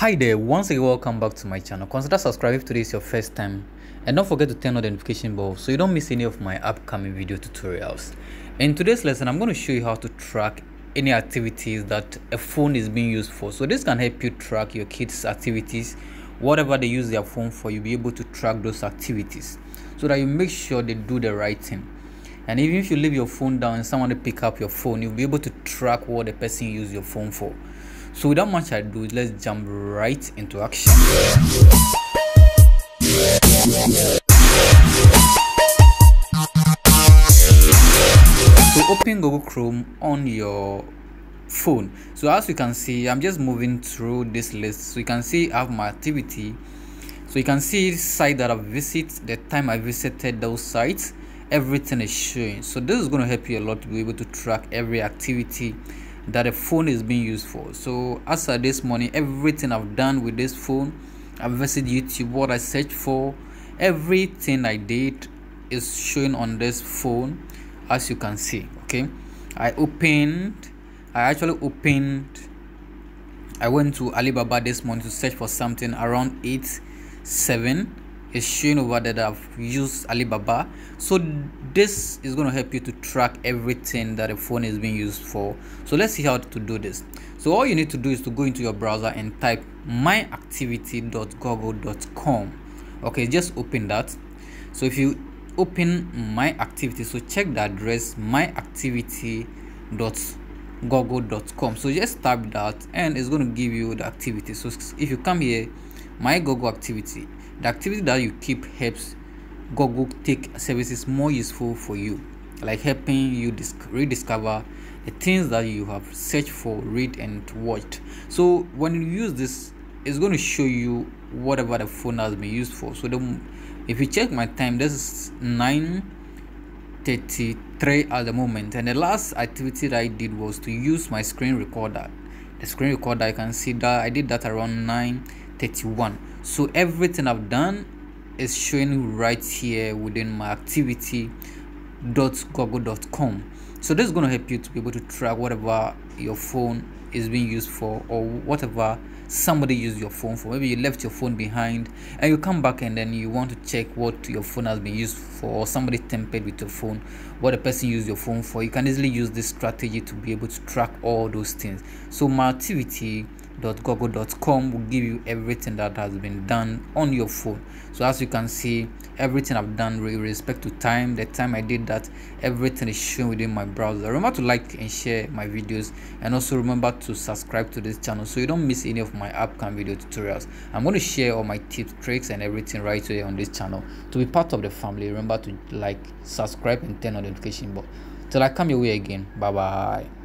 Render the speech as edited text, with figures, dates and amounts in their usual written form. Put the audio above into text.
Hi there, once again welcome back to my channel. Consider subscribing if today is your first time, and don't forget to turn on the notification bell so you don't miss any of my upcoming video tutorials. In today's lesson, I'm going to show you how to track any activities that a phone is being used for. So this can help you track your kids' activities. Whatever they use their phone for, you'll be able to track those activities so that you make sure they do the right thing. And even if you leave your phone down and someone pick up your phone, you'll be able to track what the person used your phone for. So without much ado, let's jump right into action. So open Google Chrome on your phone. So as you can see, I'm just moving through this list. So you can see I have my activity. So you can see site that I visit, the time I visited those sites. Everything is showing. So this is going to help you a lot to be able to track every activity that a phone is being used for. So as of this morning, everything I've done with this phone, I've visited YouTube, what I searched for, everything I did is showing on this phone, as you can see. Okay, I went to Alibaba this morning to search for something around 8:07. Is showing over that I've used Alibaba. So this is going to help you to track everything that a phone is being used for. So let's see how to do this. So all you need to do is to go into your browser and type myactivity.google.com. okay, just open that. So if you open myactivity, so check the address myactivity.google.com. so just tap that and it's going to give you the activity. So if you come here, my Google activity, the activity that you keep helps Google take services more useful for you, like helping you rediscover the things that you have searched for, read and watched. So when you use this, it's going to show you whatever the phone has been used for. So if you check my time, this is 9:33 at the moment, and the last activity that I did was to use my screen recorder. The screen recorder, you can see that I did that around 9:31. So everything I've done is showing right here within my activity.google.com. so this is going to help you to be able to track whatever your phone is being used for, or whatever somebody used your phone for. Maybe you left your phone behind and you come back and then you want to check what your phone has been used for, or somebody tampered with your phone, what a person used your phone for. You can easily use this strategy to be able to track all those things. So myactivity.google.com will give you everything that has been done on your phone. So as you can see, everything I've done with respect to time, the time I did that, everything is shown within my browser. Remember to like and share my videos, and also remember to subscribe to this channel so you don't miss any of my upcoming video tutorials. I'm going to share all my tips, tricks and everything right here on this channel. To be part of the family, remember to like, subscribe and turn on the notification bell. Till I come your way again, bye bye.